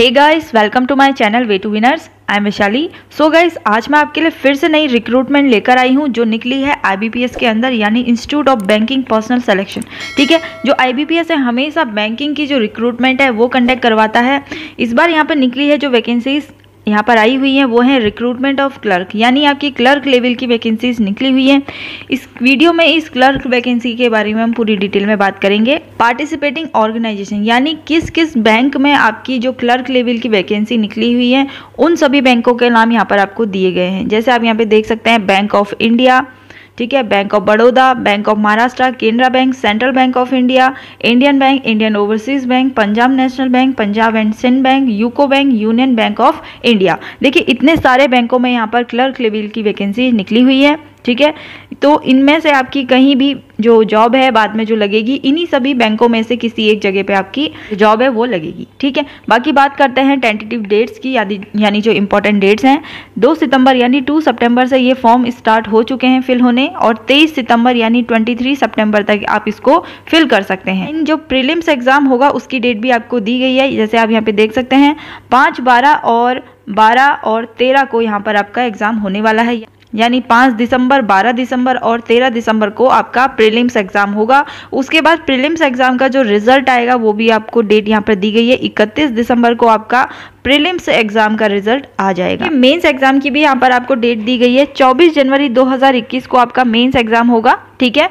Hey guys, welcome to my channel way to winners. I am Vaishali. So guys, आज मैं आपके लिए फिर से नई रिक्रूटमेंट लेकर आई हूँ जो निकली है IBPS के अंदर, यानी institute of banking personal selection. ठीक है, जो IBPS है हमेशा बैंकिंग की जो रिक्रूटमेंट है वो कंडक्ट करवाता है। इस बार यहाँ पर निकली है जो वैकेंसीज यहाँ पर आई हुई हैं वो है रिक्रूटमेंट ऑफ क्लर्क, यानी आपकी क्लर्क लेवल की वैकेंसीज निकली हुई हैं। इस वीडियो में इस क्लर्क वैकेंसी के बारे में हम पूरी डिटेल में बात करेंगे। पार्टिसिपेटिंग ऑर्गेनाइजेशन, यानी किस किस बैंक में आपकी जो क्लर्क लेवल की वैकेंसी निकली हुई है उन सभी बैंकों के नाम यहाँ पर आपको दिए गए हैं। जैसे आप यहाँ पर देख सकते हैं बैंक ऑफ इंडिया, ठीक है, bank of Baroda, bank of Maharashtra, Canara bank, central bank of India, Indian bank, Indian overseas bank, Punjab national bank, Punjab and Sindh bank, UCO bank, union bank of India. देखिए, इतने सारे बैंकों में यहाँ पर क्लर्क लेवल की वैकेंसी निकली हुई है। ठीक है, तो इनमें से आपकी कहीं भी जो जॉब है बाद में जो लगेगी, इन्हीं सभी बैंकों में से किसी एक जगह पे आपकी जॉब है वो लगेगी। ठीक है, बाकी बात करते हैं टेंटेटिव डेट्स की, यानी जो इम्पोर्टेंट डेट्स हैं। 2 सितंबर यानी 2 सितंबर से ये फॉर्म स्टार्ट हो चुके हैं फिल होने, और 23 सितंबर यानी 23 सितंबर तक आप इसको फिल कर सकते हैं। इन जो प्रीलिम्स एग्जाम होगा उसकी डेट भी आपको दी गई है। जैसे आप यहाँ पे देख सकते हैं 5, 12 और 13 को यहाँ पर आपका एग्जाम होने वाला है, यानी 5 दिसंबर, 12 दिसंबर और 13 दिसंबर को आपका प्रीलिम्स एग्जाम होगा। उसके बाद प्रीलिम्स एग्जाम का जो रिजल्ट आएगा वो भी आपको डेट यहाँ पर दी गई है, 31 दिसंबर को आपका प्रीलिम्स एग्जाम का रिजल्ट आ जाएगा। मेंस एग्जाम की भी यहाँ पर आपको डेट दी गई है, 24 जनवरी 2021 को आपका मेंस एग्जाम होगा। ठीक है,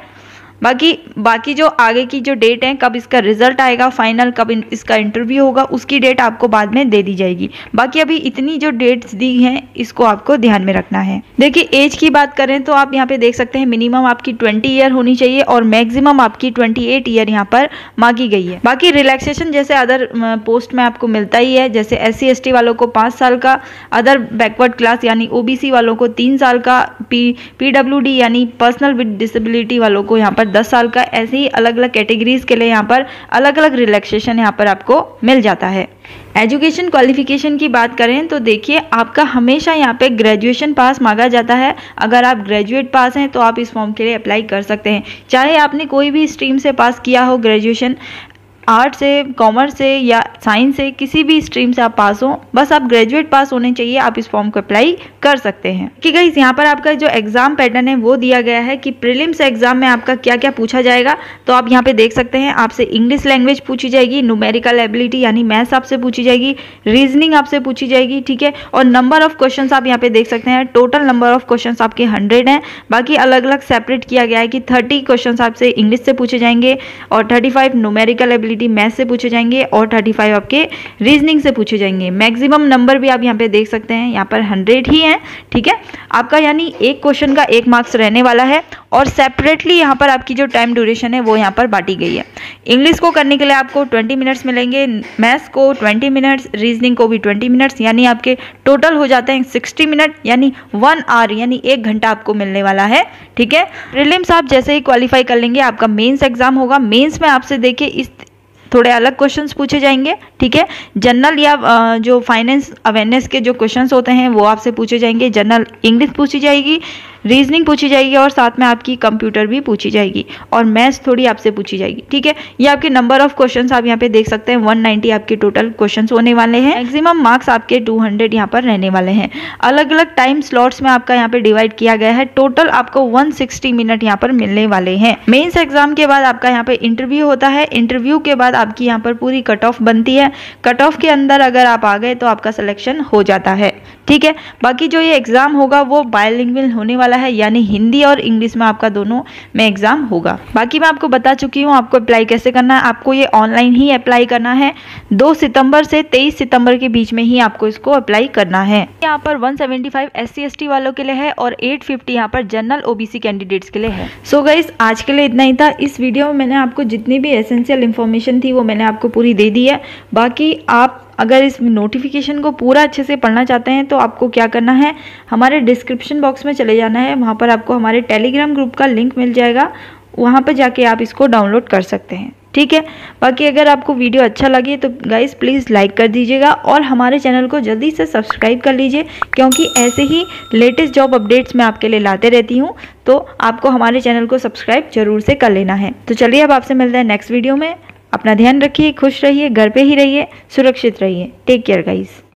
बाकी जो आगे की जो डेट है, कब इसका रिजल्ट आएगा फाइनल, कब इसका इंटरव्यू होगा, उसकी डेट आपको बाद में दे दी जाएगी। बाकी अभी इतनी जो डेट्स दी हैं इसको आपको ध्यान में रखना है। देखिए, एज की बात करें तो आप यहाँ पे देख सकते हैं मिनिमम आपकी 20 ईयर होनी चाहिए और मैक्सिमम आपकी 28 ईयर यहाँ पर मांगी गई है। बाकी रिलैक्सेशन जैसे अदर पोस्ट में आपको मिलता ही है, जैसे SC/ST वालों को 5 साल का, अदर बैकवर्ड क्लास यानी OBC वालों को 3 साल का, PWD यानी पर्सनल विद डिसेबिलिटी वालों को यहाँ पर 10 साल का, ऐसे ही अलग अलग कैटेगरीज के लिए यहाँ पर अलग अलग रिलैक्सेशन यहाँ पर आपको मिल जाता है। एजुकेशन क्वालिफिकेशन की बात करें तो देखिए, आपका हमेशा यहाँ पे ग्रेजुएशन पास मांगा जाता है। अगर आप ग्रेजुएट पास हैं तो आप इस फॉर्म के लिए अप्लाई कर सकते हैं, चाहे आपने कोई भी स्ट्रीम से पास किया हो, ग्रेजुएशन आर्ट से, कॉमर्स से या साइंस से, किसी भी स्ट्रीम से आप पास हो, बस आप ग्रेजुएट पास होने चाहिए, आप इस फॉर्म को अप्लाई कर सकते हैं। कि गाइस, यहाँ पर आपका जो एग्जाम पैटर्न है वो दिया गया है कि प्रीलिम्स एग्जाम में आपका क्या क्या पूछा जाएगा। तो आप यहाँ पे देख सकते हैं आपसे इंग्लिश लैंग्वेज पूछी जाएगी, न्यूमेरिकल एबिलिटी यानी मैथ्स आपसे पूछी जाएगी, रीजनिंग आपसे पूछी जाएगी। ठीक है, और नंबर ऑफ क्वेश्चन आप यहाँ पे देख सकते हैं, टोटल नंबर ऑफ क्वेश्चन आपके 100 हैं। बाकी अलग अलग सेपरेट किया गया है कि 30 क्वेश्चन आपसे इंग्लिश से पूछे जाएंगे और 35 न्यूमेरिकल एबिलिटी मैथ से पूछे जाएंगे और 35 आपके रीजनिंग से पूछे जाएंगे। मैक्सिमम नंबर भी आप यहाँ पे देख सकते हैं, यहाँ पर 100 ही हैं। ठीक है, आपका यानी एक क्वेश्चन का 1 मार्क्स रहने वाला है और सेपरेटली यहाँ पर आपकी जो टाइम ड्यूरेशन है वो यहाँ पर बांटी गई है। इंग्लिश को करने के लिए आपको 20 मिनट्स मिलेंगे, मैथ्स को 20 मिनट्स, रीजनिंग को भी 20 मिनट्स, यानी आपके टोटल हो जाते हैं 60 मिनट यानी 1 आवर यानी 1 घंटा आपको मिलने वाला है। ठीक है, प्रीलिम्स आप जैसे ही क्वालिफाई कर लेंगे आपका मेन्स एग्जाम होगा। मेन्स में आपसे देखिए इस थोड़े अलग क्वेश्चंस पूछे जाएंगे। ठीक है, जनरल या जो फाइनेंस अवेयरनेस के जो क्वेश्चंस होते हैं वो आपसे पूछे जाएंगे। जनरल इंग्लिश पूछी जाएगी, रीजनिंग पूछी जाएगी और साथ में आपकी कंप्यूटर भी पूछी जाएगी और मैथ्स थोड़ी आपसे पूछी जाएगी। ठीक है, ये आपके नंबर ऑफ क्वेश्चंस आप यहाँ पे देख सकते हैं 190 आपके टोटल क्वेश्चंस होने वाले हैं। मैक्सिमम मार्क्स आपके 200 यहाँ पर रहने वाले हैं। अलग अलग टाइम स्लॉट्स में आपका यहाँ पे डिवाइड किया गया है, टोटल आपको 160 मिनट यहाँ पर मिलने वाले हैं। मेन्स एग्जाम के बाद आपका यहाँ पे इंटरव्यू होता है। इंटरव्यू के बाद आपकी यहाँ पर पूरी कट ऑफ बनती है, कट ऑफ के अंदर अगर आप आ गए तो आपका सिलेक्शन हो जाता है। ठीक है, बाकी जो ये एग्जाम होगा वो बायलिंगुअल होने वाला है, यानी हिंदी और इंग्लिश में आपका दोनों में एग्जाम होगा। बाकी मैं आपको बता चुकी हूँ आपको अप्लाई कैसे करना है, आपको ये ऑनलाइन ही अप्लाई करना है। 2 सितंबर से 23 सितंबर के बीच में ही आपको इसको अप्लाई करना है। यहाँ पर 175 SC/ST वालों के लिए है और 850 यहाँ पर जनरल OBC कैंडिडेट्स के लिए है। सो गाइस, आज के लिए इतना ही था। इस वीडियो में मैंने आपको जितनी भी एसेंशियल इन्फॉर्मेशन थी वो मैंने आपको पूरी दे दी है। बाकी आप अगर इस नोटिफिकेशन को पूरा अच्छे से पढ़ना चाहते हैं तो आपको क्या करना है, हमारे डिस्क्रिप्शन बॉक्स में चले जाना है, वहाँ पर आपको हमारे टेलीग्राम ग्रुप का लिंक मिल जाएगा, वहाँ पर जाके आप इसको डाउनलोड कर सकते हैं। ठीक है, बाकी अगर आपको वीडियो अच्छा लगे तो गाइस प्लीज़ लाइक कर दीजिएगा और हमारे चैनल को जल्दी से सब्सक्राइब कर लीजिए, क्योंकि ऐसे ही लेटेस्ट जॉब अपडेट्स मैं आपके लिए लाते रहती हूँ, तो आपको हमारे चैनल को सब्सक्राइब जरूर से कर लेना है। तो चलिए, अब आपसे मिलते हैं नेक्स्ट वीडियो में। अपना ध्यान रखिए, खुश रहिए, घर पे ही रहिए, सुरक्षित रहिए। Take care guys.